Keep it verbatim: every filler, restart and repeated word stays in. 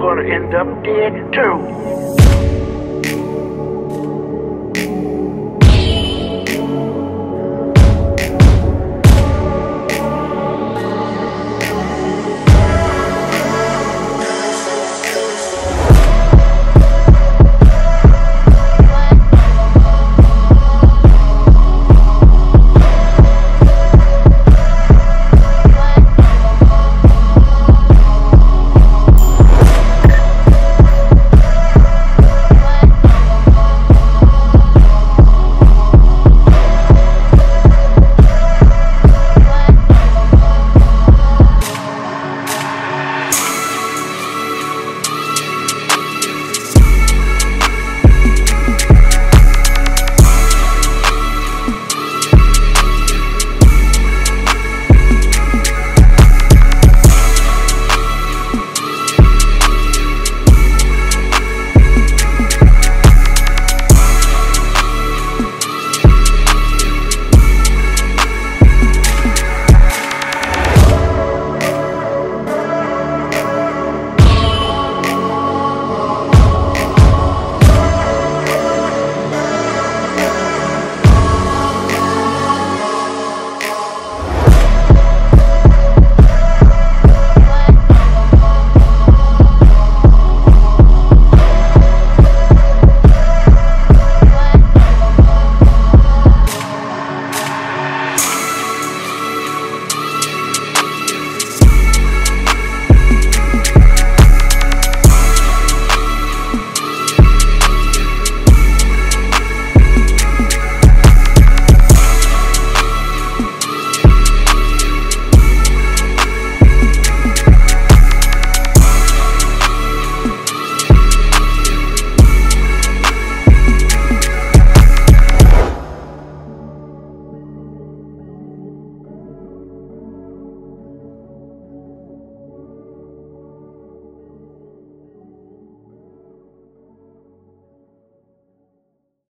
all gonna end up dead too.